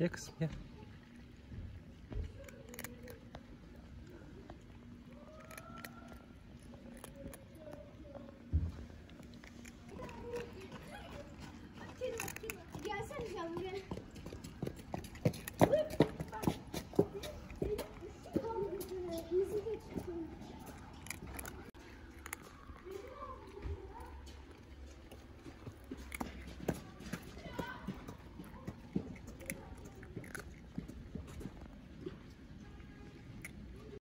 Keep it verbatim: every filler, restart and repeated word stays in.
X, yeah.